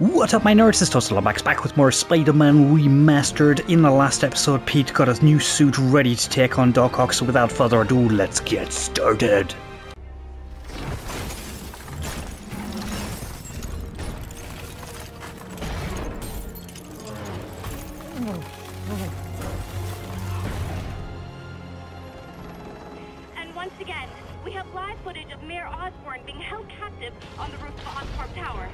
What up my nerds, it's ToastedLombax back with more Spider-Man Remastered. In the last episode, Pete got his new suit ready to take on Doc Ock, so without further ado, let's get started. And once again, we have live footage of Mayor Osborne being held captive on the roof of Oscorp Tower.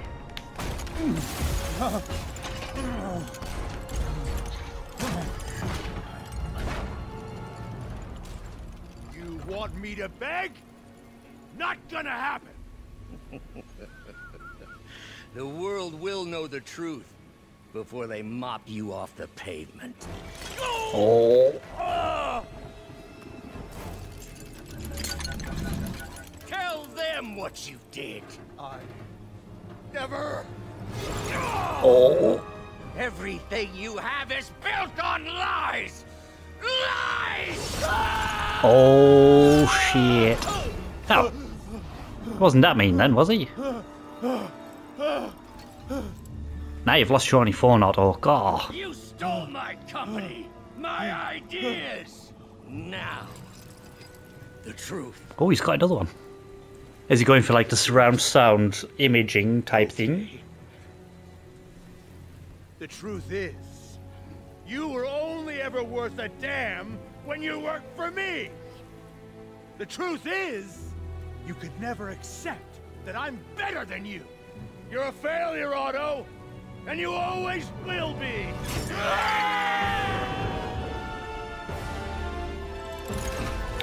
You want me to beg? Not gonna happen. The world will know the truth before they mop you off the pavement. Oh. Tell them what you did. I never. Oh. Everything you have is built on lies! Lies! Oh, shit. Oh. Wasn't that mean then, was he? Now you've lost your only phone, Otto. God. You stole my company, my ideas. Now, the truth. Oh, he's got another one. Is he going for like the surround sound imaging type thing? The truth is, you were only ever worth a damn when you worked for me. The truth is, you could never accept that I'm better than you. You're a failure, Otto, and you always will be.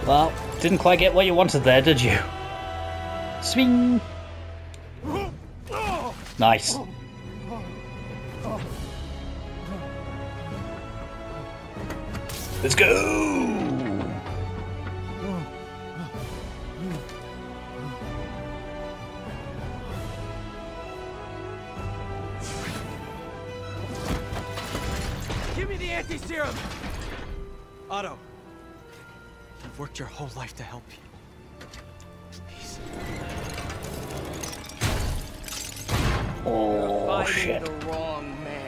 Well, didn't quite get what you wanted there, did you? Swing. Nice. Let's go! Give me the anti-serum! Otto, you've worked your whole life to help people. Please. Oh, shit. The wrong man.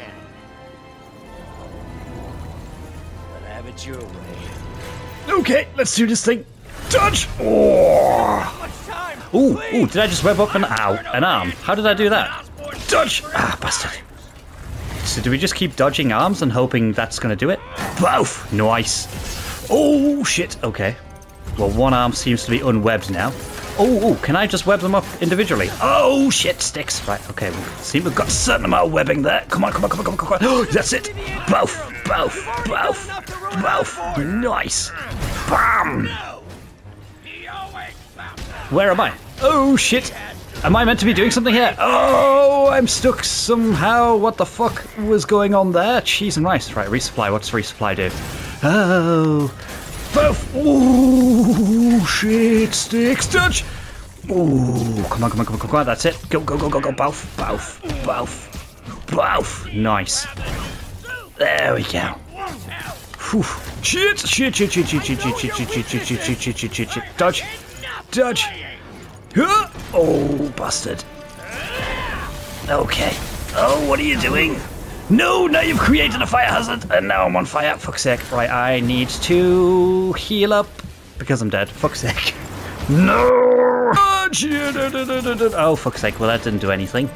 It's your way. Okay, let's do this thing. Dodge! Oh! Ooh, did I just web up an arm? How did I do that? Dodge! Ah, bastard. So do we just keep dodging arms and hoping that's going to do it? Boof! Nice. Oh, shit. Okay. Well, one arm seems to be unwebbed now. Oh, can I just web them up individually? Oh, shit. Sticks. Right, okay. See, we've got a certain amount of webbing there. Come on, come on, come on, come on, come on. That's it. Boof! Boof! Boof! Boof! Nice! Bam! Where am I? Oh shit! Am I meant to be doing something here? Oh, I'm stuck somehow. What the fuck was going on there? Cheese and rice. Right, resupply. What's resupply do? Oh! Boof! Oh shit! Sticks! Touch! Oh! Come on, come on, come on, come on! That's it! Go, go, go, go, go! Boof! Boof! Boof! Boof! Nice! There we go! Shit, shit, shit, shit, shit, shit, shit, shit, shit, shit, shit, shit, shit, shit, shit, dodge, dodge. Oh, busted. Okay. Oh, what are you doing? No, now you've created a fire hazard, and now I'm on fire. Fuck's sake. Right, I need to heal up because I'm dead. Fuck's sake. No. Oh, fuck's sake. Well, that didn't do anything.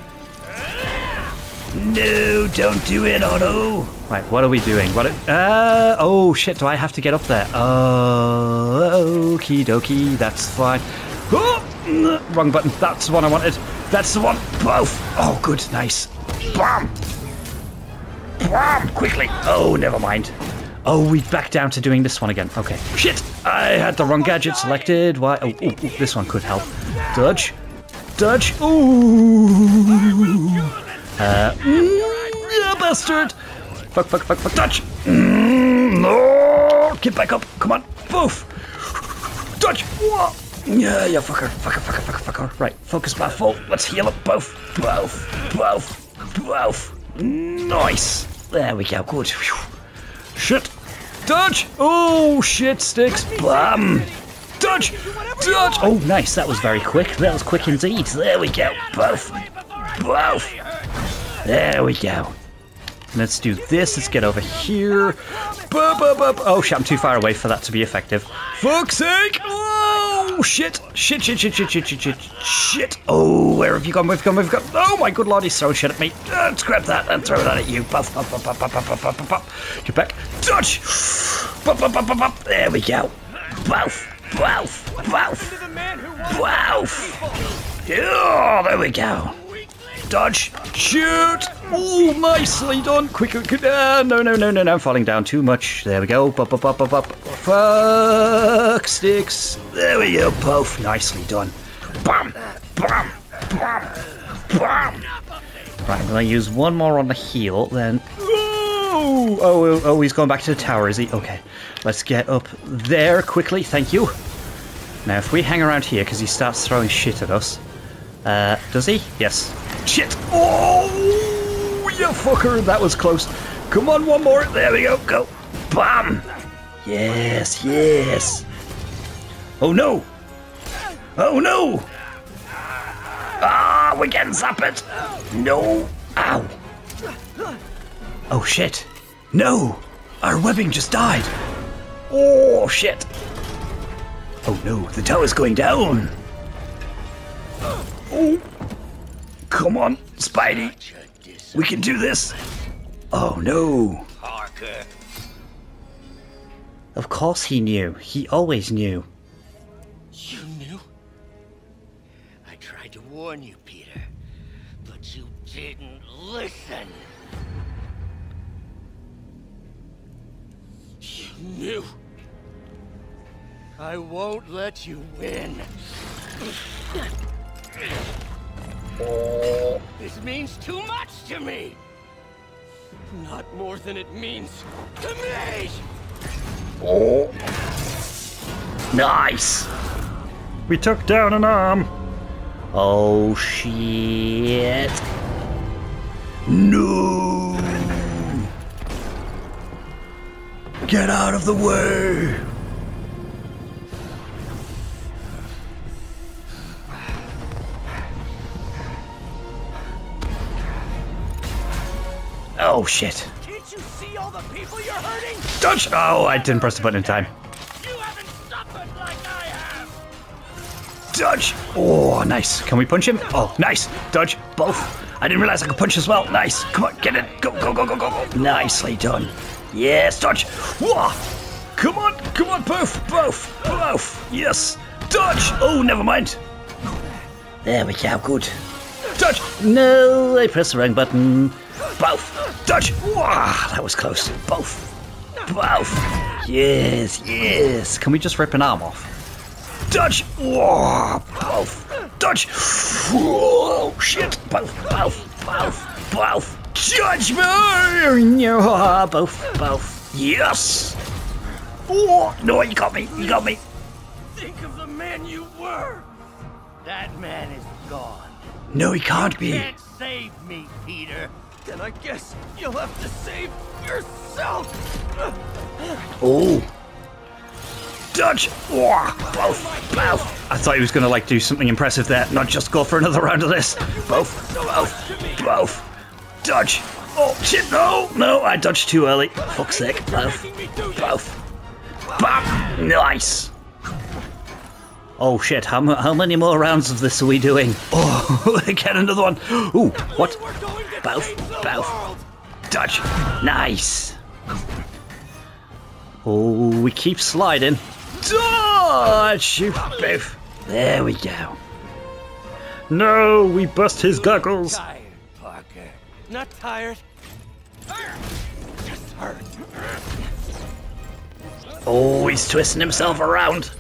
No, don't do it, Otto. Right, what are we doing? Oh shit, do I have to get up there? Okie dokie, that's fine. Oh, wrong button, that's the one I wanted. That's the one, both. Oh good, nice. Bam! Bam, quickly. Oh, never mind. Oh, we back down to doing this one again, okay. Shit, I had the wrong gadget selected. Why? Oh, ooh, ooh, this one could help. Dodge, dodge, ooh. Yeah, bastard! Fuck, fuck, fuck, fuck, dodge! No! Get back up, come on, boof! Dodge! Whoa. Yeah, yeah, fucker, fucker, fucker, fucker, fucker. Right, focus my fault, let's heal up, boof, boof, boof, boof. Nice! There we go, good. Whew. Shit! Dodge! Oh, shit, sticks, bam! Dodge! Dodge! Oh, nice, that was very quick, that was quick indeed. There we go, boof, boof. There we go. Let's do this. Let's get over here. Boop, boop, boop. Oh, shit. I'm too far away for that to be effective. Fuck's sake. Oh, shit. Shit, shit, shit, shit, shit, shit, shit, shit. Oh, where have you gone? Where have you gone? Where have you gone? Oh, my good lord. He's throwing shit at me. Let's grab that and throw that at you. Buff, buff, buff, buff, buff, buff, buff, buff. Get back. Dodge. Buff, buff, buff, buff, buff. There we go. Buff, buff, buff, buff. Oh, there we go. Dodge. Shoot. Oh, nicely done. Quick, quick. No, no, no, no, no. I'm falling down too much. There we go. Bop, bop, bop, bop, bop. Fuck sticks. There we go. Poof. Nicely done. Bam. Bam. Bam. Bam. Right, I'm going to use one more on the heel then. Oh, oh, oh, he's going back to the tower, is he? Okay. Let's get up there quickly. Thank you. Now, if we hang around here because he starts throwing shit at us. Does he? Yes. Shit! Oh, you fucker! That was close. Come on, one more. There we go. Go. Bam! Yes, yes. Oh no! Oh no! Ah, we're getting zapped. No! Ow! Oh shit! No! Our webbing just died. Oh shit! Oh no! The tower's going down. Oh. Come on, Spidey. We can do this. Oh, no. Parker. Of course he knew. He always knew. You knew? I tried to warn you, Peter, but you didn't listen. You knew. I won't let you win. Oh. This means too much to me! Not more than it means to me! Oh. Nice! We took down an arm! Oh shit! No! Get out of the way! Oh shit. Can't you see all the people you're hurting? Dodge! Oh, I didn't press the button in time. You haven't suffered like I have. Dodge! Oh, nice. Can we punch him? Oh, nice. Dodge. Both. I didn't realize I could punch as well. Nice. Come on, get it. Go, go, go, go, go, go. Nicely done. Yes, dodge. Whoa. Come on, come on, poof, poof, poof. Yes. Dodge! Oh, never mind. There we go. Good. Dodge! No, I pressed the wrong button. Both! Dodge! Wow, that was close. Both! Both! Yes, yes! Can we just rip an arm off? Dodge! Wow, both! Dodge! Oh, shit! Both! Both! Both! Both! Judge me! Both! Both! Yes! Oh, no, you got me! You got me! Think of the man you were! That man is gone. No, he can't be! You can't save me, Peter! Then I guess you'll have to save yourself! Oh! Dodge! Oh, both! Both! I thought he was gonna like do something impressive there, not just go for another round of this! Both! Both! Both! Dodge! Oh shit! No! No! I dodged too early! Fuck's sake! Both! Both! Bam! Nice! Oh shit, how many more rounds of this are we doing? Oh, get another one! Ooh, what? Both, both. Dodge. Nice. Oh, we keep sliding. Dodge! Both. There we go. No, we bust his goggles. Tired, Parker. Not tired. Just hurt. Oh, he's twisting himself around.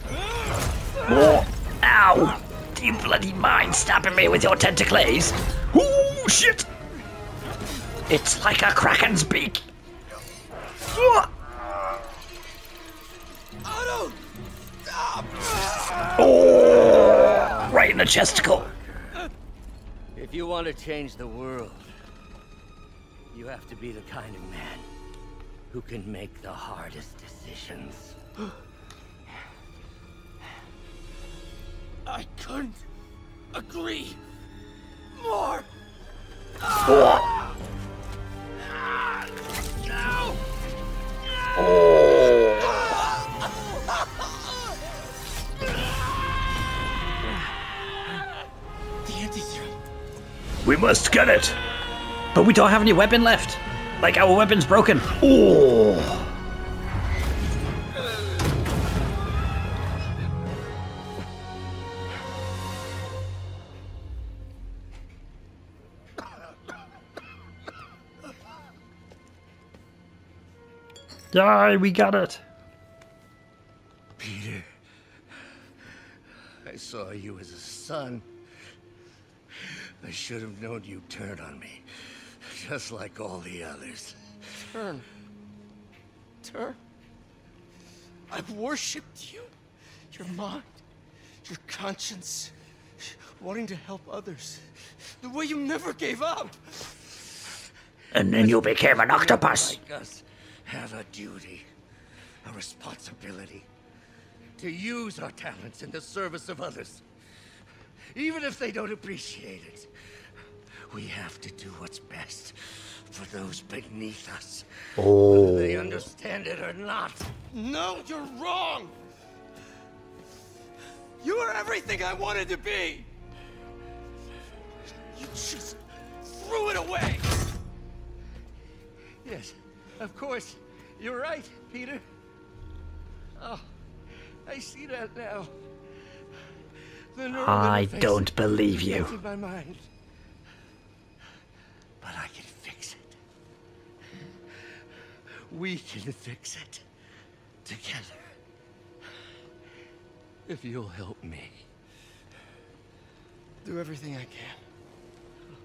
Oh, ow! You bloody mind stabbing me with your tentacles! Ooh, shit! It's like a kraken's beak! Otto, stop! Oh! Right in the chesticle! If you want to change the world, you have to be the kind of man who can make the hardest decisions. I couldn't agree more. Oh, The anti-serum. We must get it. But we don't have any weapon left. Like, our weapon's broken. Oh. Die, we got it. Peter, I saw you as a son. I should have known you'd turn on me, just like all the others. Turn? Turn? I've worshipped you, your mind, your conscience, wanting to help others, the way you never gave up. And then you became an octopus. Like us. Have a duty, a responsibility, to use our talents in the service of others. Even if they don't appreciate it, we have to do what's best for those beneath us, whether they understand it or not. No, you're wrong! You are everything I wanted to be! You just threw it away! Yes. Of course, you're right, Peter. Oh, I see that now. I don't believe you. In my mind. But I can fix it. We can fix it together. If you'll help me, do everything I can.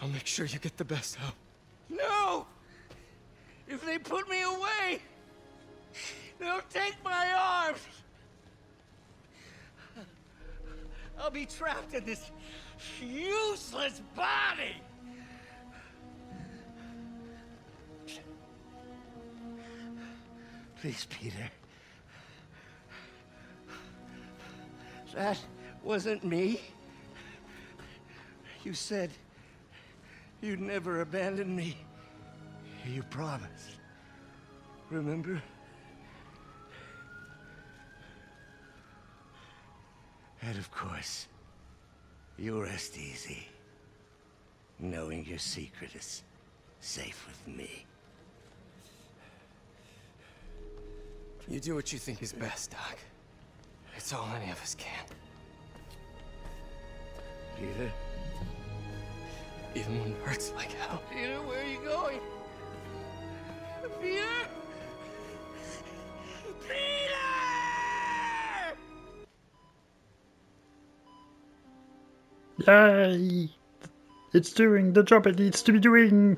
I'll make sure you get the best help. No! If they put me away, they'll take my arms. I'll be trapped in this useless body. Please, Peter. That wasn't me. You said you'd never abandon me. You promised. Remember? And of course, you rest easy, knowing your secret is safe with me. You do what you think is best, Doc. It's all any of us can. Peter? Even when it hurts like hell. Peter, where are you going? Peter! Peter! Yay! It's doing the job it needs to be doing!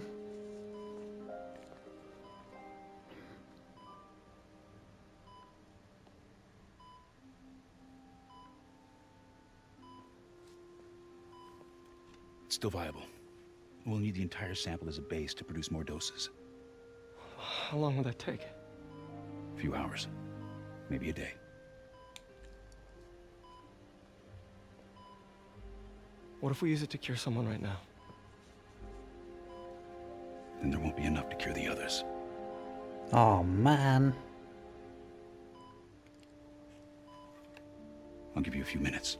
It's still viable. We'll need the entire sample as a base to produce more doses. How long will that take? A few hours. Maybe a day. What if we use it to cure someone right now? Then there won't be enough to cure the others. Oh, man. I'll give you a few minutes.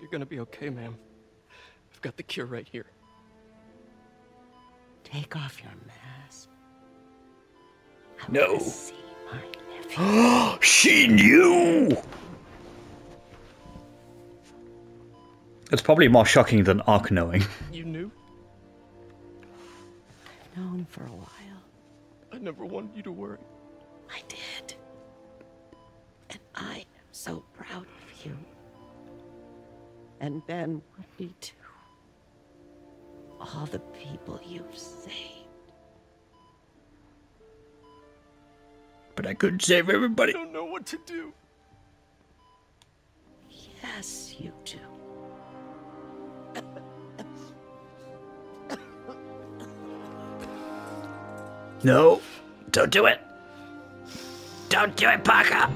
You're gonna be okay, ma'am. I've got the cure right here. Take off your mask. No. See my nephew. She knew. It's probably more shocking than Ock knowing. You knew? I've known for a while. I never wanted you to worry. I did. And I am so proud of you. And Ben would be too. All the people you've saved. But I couldn't save everybody. I don't know what to do. Yes, you do. No, don't do it. Don't do it, Parker.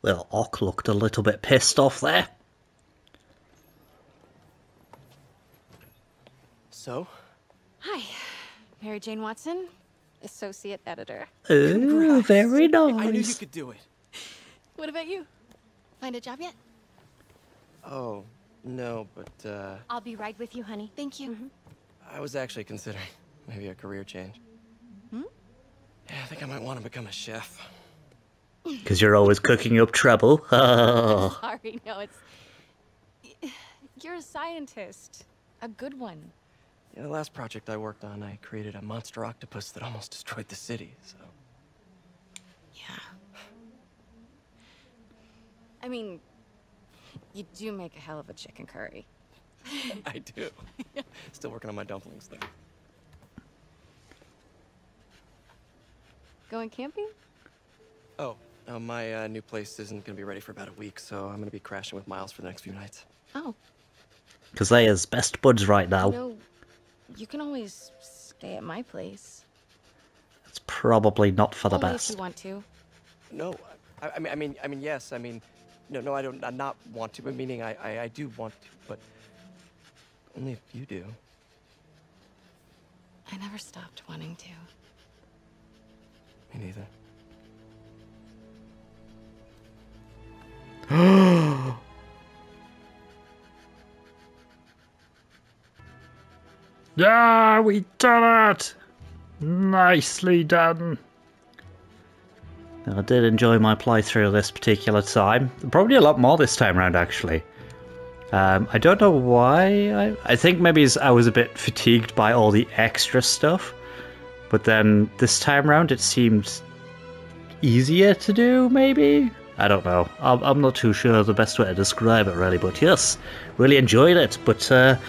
Little Ock looked a little bit pissed off there. So? Hi, Mary Jane Watson, associate editor. Ooh, very nice. I knew you could do it. What about you? Find a job yet? Oh, no, but I'll be right with you, honey. Thank you. I was actually considering maybe a career change. Yeah, I think I might want to become a chef. Because you're always cooking up trouble. Oh. Sorry, no, it's... You're a scientist. A good one. Yeah, the last project I worked on, I created a monster octopus that almost destroyed the city, so... Yeah. I mean, you do make a hell of a chicken curry. I do. Still working on my dumplings, though. Going camping? Oh. My new place isn't going to be ready for about a week, so I'm going to be crashing with Miles for the next few nights. Oh. Because they is best buds right now. You know, you can always stay at my place. It's probably not for the best. If you want to. No, I mean, yes, I mean, no, I don't, I not want to, but meaning I do want to, but only if you do. I never stopped wanting to. Me neither. Yeah, we done it! Nicely done. I did enjoy my playthrough this particular time. Probably a lot more this time around, actually. I don't know why. I think maybe I was a bit fatigued by all the extra stuff. But then this time around it seemed easier to do, maybe? I don't know. I'm not too sure the best way to describe it, really, but yes, really enjoyed it. But that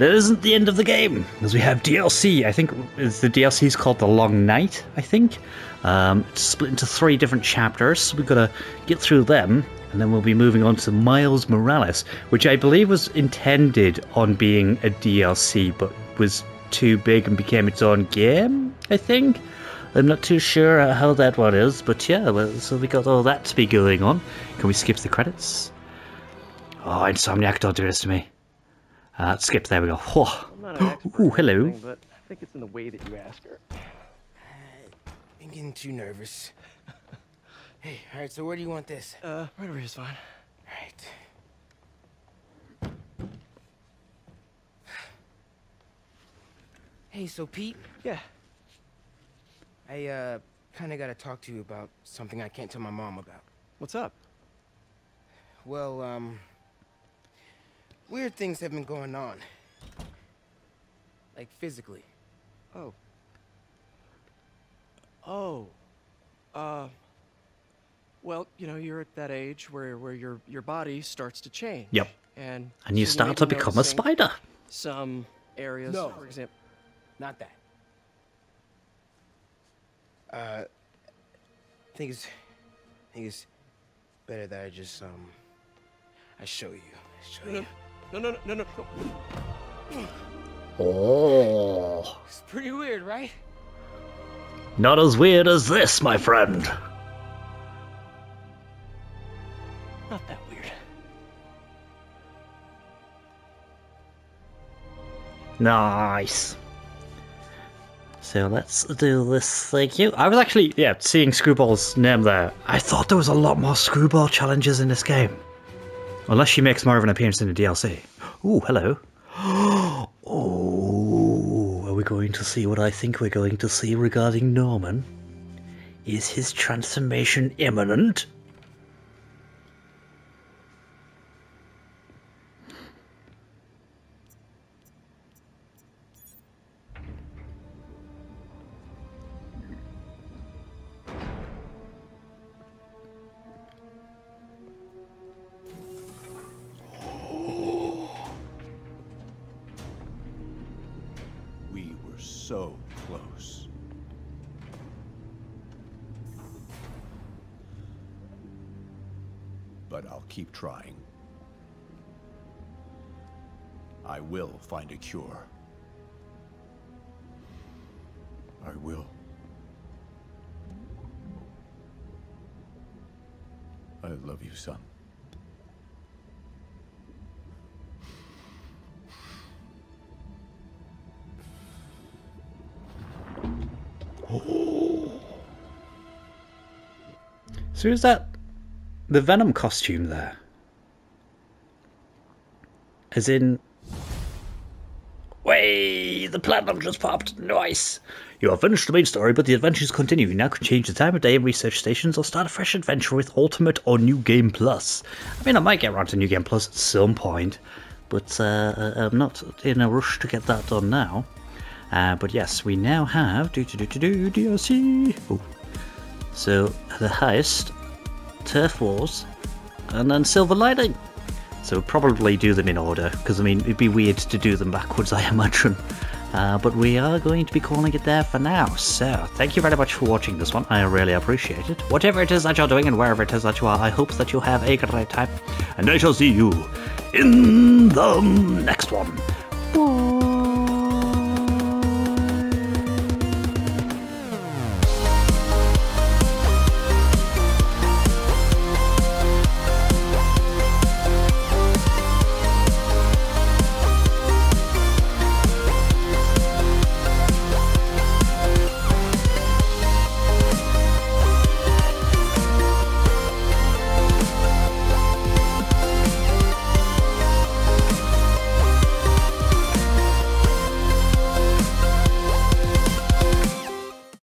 isn't the end of the game, because we have DLC. I think the DLC is called The Long Knight, I think. It's split into 3 different chapters, so we've got to get through them, and then we'll be moving on to Miles Morales, which I believe was intended on being a DLC, but was too big and became its own game, I think. I'm not too sure how that one is, but yeah, so we got all that to be going on. Can we skip the credits? Oh, Insomniac, don't do this to me. Skip, there we go. Oh, ooh, hello. But I think it's in the way that you ask her. I'm getting too nervous. Hey, alright, so where do you want this? Right over here's fine. Alright. Hey, so Pete? Yeah. I, kinda gotta talk to you about something I can't tell my mom about. What's up? Well, weird things have been going on. Like, physically. Oh. Oh. Well, you know, you're at that age where your body starts to change. Yep. And you start to become a spider. Some areas, no, for example. Not that. I think it's better that I just I show you. No. Oh. It's pretty weird, right? Not as weird as this, my friend. Not that weird. Nice. So let's do this, thank you. I was actually, yeah, seeing Screwball's name there. I thought there was a lot more Screwball challenges in this game. Unless she makes more of an appearance in the DLC. Ooh, hello. Oh, are we going to see what I think we're going to see regarding Norman? Is his transformation imminent? So close. But I'll keep trying. I will find a cure. I will. I love you, son. So is that the Venom costume there? As in... Way! The platinum just popped! Nice! You have finished the main story, but the adventures continue. You now can change the time of day and research stations or start a fresh adventure with Ultimate or New Game Plus. I mean, I might get around to New Game Plus at some point, but I'm not in a rush to get that done now. But yes, we now have... DLC! Oh. So, The Heist, Turf Wars, and then Silver Lining. So probably do them in order, because I mean, it'd be weird to do them backwards, I imagine. But we are going to be calling it there for now. So, thank you very much for watching this one. I really appreciate it. Whatever it is that you're doing and wherever it is that you are, I hope that you have a great time. And I shall see you in the next one.